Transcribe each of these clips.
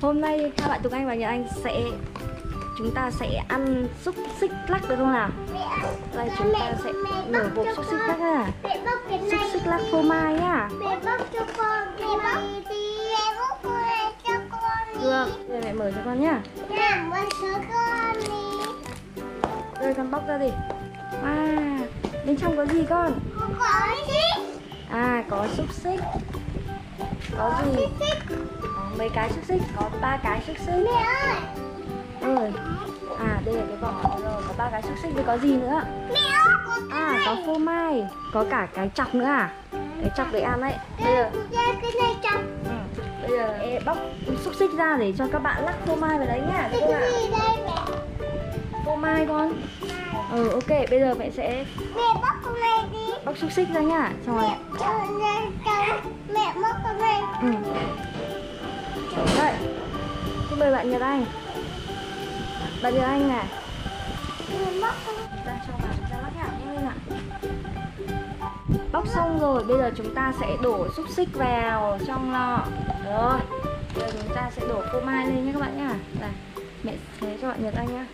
Hôm nay các bạn Tùng Anh và Nhật Anh chúng ta sẽ ăn xúc xích lắc được không nào? Đây chúng ta sẽ nở bột xúc xích lắc ra. Xúc xích lắc phô mai nhá. Mẹ bóc cho con đi. Được, để mẹ mở cho con nhá. Mẹ mở cho con đi. Rồi con bóc ra đi. À, bên trong có gì con? Có xích. À, có xúc xích. Có gì? Có mấy cái xúc xích, có 3 cái xúc xích. Mẹ ơi. Ơi. À, đây là cái vỏ rồi, có 3 cái xúc xích, với có gì nữa? Mẹ ơi, có cái. À, có phô mai, có cả cái chọc nữa à? Cái chọc để ăn đấy. Bây giờ cái này chọc. Ừ. Bây giờ bóc xúc xích ra để cho các bạn lắc phô mai vào đấy nhá. Được không ạ? Phô mai con. Ừ, ok, bây giờ mẹ sẽ bóc con này đi. Bóc xúc xích ra nhá. Rồi. Mẹ bóc con này. Ừ. Đây. Xin mời bạn Nhật Anh. Bạn Nhật Anh này. Ra cho vào, ra lắc nhá, nhanh lên ạ. Bóc xong rồi, bây giờ chúng ta sẽ đổ xúc xích vào trong lọ. Rồi. Bây giờ chúng ta sẽ đổ phô mai lên nhé các bạn nhá. Này, mẹ thế cho bạn Nhật Anh nhá.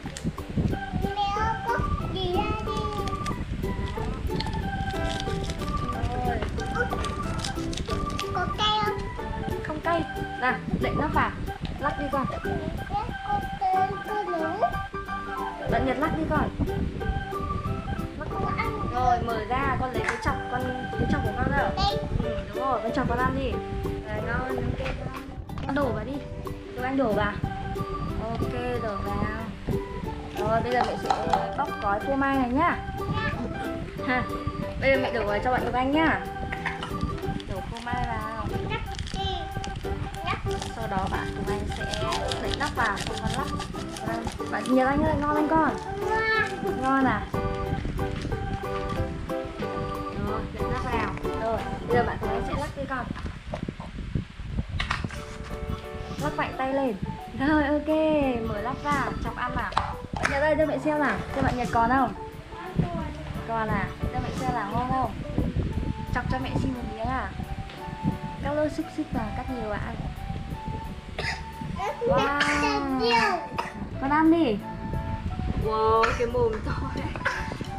Nào, đậy nắp vào, lắc đi con. Bạn Nhật lắc đi con. Rồi mở ra, con lấy cái chọc của con ra. Ừ, đúng rồi, con chọc con ăn đi. Rồi, con đổ vào đi. Tụi anh đổ vào. Ok, đổ vào. Rồi, bây giờ mẹ sẽ bóc gói phô mai này nhá. Ha. Bây giờ mẹ đổ vào cho bạn Tụi Anh nhá. Đổ phô mai vào. Sau đó bạn Tùng Anh sẽ đậy nắp vào, không con lắp. Bạn Nhật Anh ơi, ngon anh con. Ngon à? Rồi, đậy nắp vào. Rồi, bây giờ bạn Tùng Anh sẽ lắc đi con. Lắc mạnh tay lên. Rồi, ok, mở lắp ra, chọc ăn vào. Bạn Nhật ơi, cho mẹ xem nào, cho bạn Nhật còn không? Còn à, cho mẹ xem là ngon không? Chọc cho mẹ xin một miếng à? Các lô xúc xích vào, cắt nhiều ạ. Wow. Con ăn đi. Wow, cái mồm to đấy.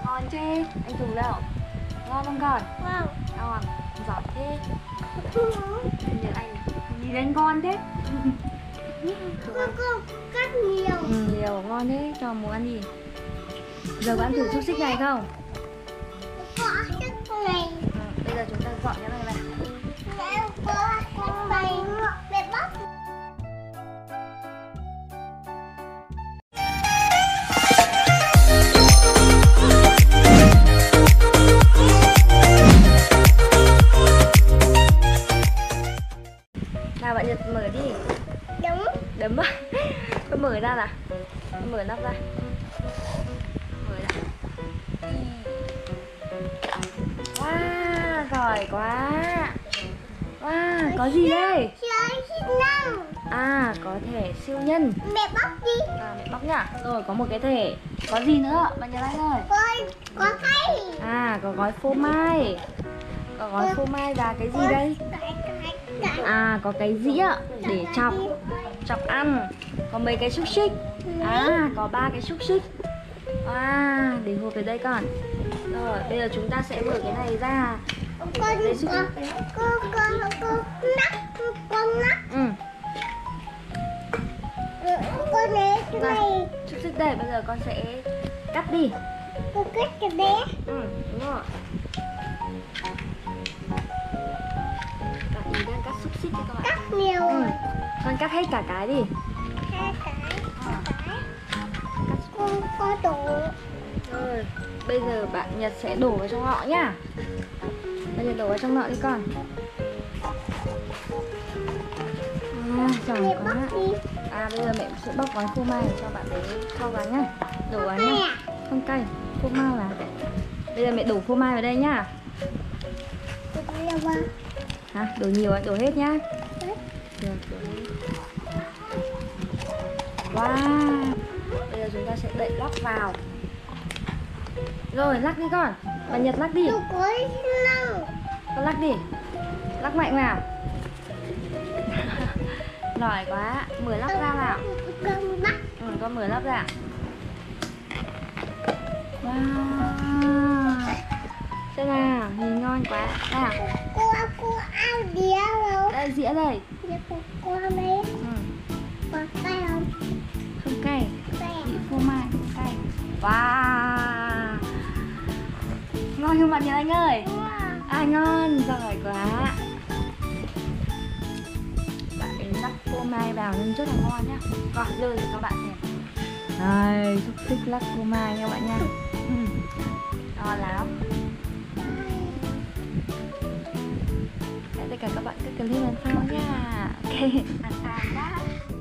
Ngon chứ. Anh Tùng đâu? Ngon không con? Ngon. Ngon, giỏi thế. Nhật Anh nhìn anh ngon thế. Con cắt nhiều. Ừ, nhiều, ngon thế, cho muốn ăn gì. Giờ có ăn thử xúc xích này không? Có xúc xích này. Ừ, bây giờ chúng ta dọn cái này vào. Nào bạn Nhật mở đi. Đúng. Đúng rồi. Con mở ra nào. Con mở nắp ra. Mở ra. Wow, giỏi quá. Wow, có gì đây? À, có thẻ siêu nhân. Mẹ bóc đi. À, mẹ bóc nhá. Rồi, có một cái thẻ. Có gì nữa bạn Nhật Anh ơi? Có cái. À, có gói phô mai. Có gói phô mai và cái gì đây? À, có cái dĩa để chọc ăn. Có mấy cái xúc xích. À, có 3 cái xúc xích. À, để hộp về đây con. Rồi, bây giờ chúng ta sẽ mở cái này ra. Lấy xúc xích. Con nắp. Ừ. Con lấy cái này. Xúc xích đây, bây giờ con sẽ cắt đi. Con cắt cái bé. Ừ, đúng rồi. Đang cắt xúc xích cho các bạn. Cắt nhiều. Ừ. Con cắt hết cả cái đi. Hai cái. Cắt xúc có đổ. Rồi, bây giờ bạn Nhật sẽ đổ vào trong lọ nhá. Bây giờ đổ vào trong lọ đi con. À, giỏi quá. À, bây giờ mẹ sẽ bóc gói phô mai cho bạn để thao vào nhá. Đổ vào nhá. Không cay. Phô mai là. Bây giờ mẹ đổ phô mai vào đây nhá. Hả? Đổ nhiều anh, đổ hết nhá. Được, đổ hết. Wow. Bây giờ chúng ta sẽ đậy lắc vào. Rồi, lắc đi con. Bạn Nhật lắc đi. Con lắc đi. Lắc mạnh vào. Giỏi quá, 10 lóc ra nào. Ừ, có 10 lóc ra. Wow. Xem nào, nhìn ngon quá. Nào. Cô ăn đĩa đâu? Đây, dĩa đây. Dĩa của cô đấy. Có cay không? Không cay. Vị phô mai không cay. Wow. Ngon không bạn nhà anh ơi? À ngon, giỏi quá. Bạn đánh rắc phô mai vào nên rất là ngon nhá. Còn lơ cho các bạn xem. Đây, xúc xích lắc phô mai nha bạn nha. To lắm. Hãy tất cả các bạn cứ click lên sau nha. Ok, ăn ăn đã.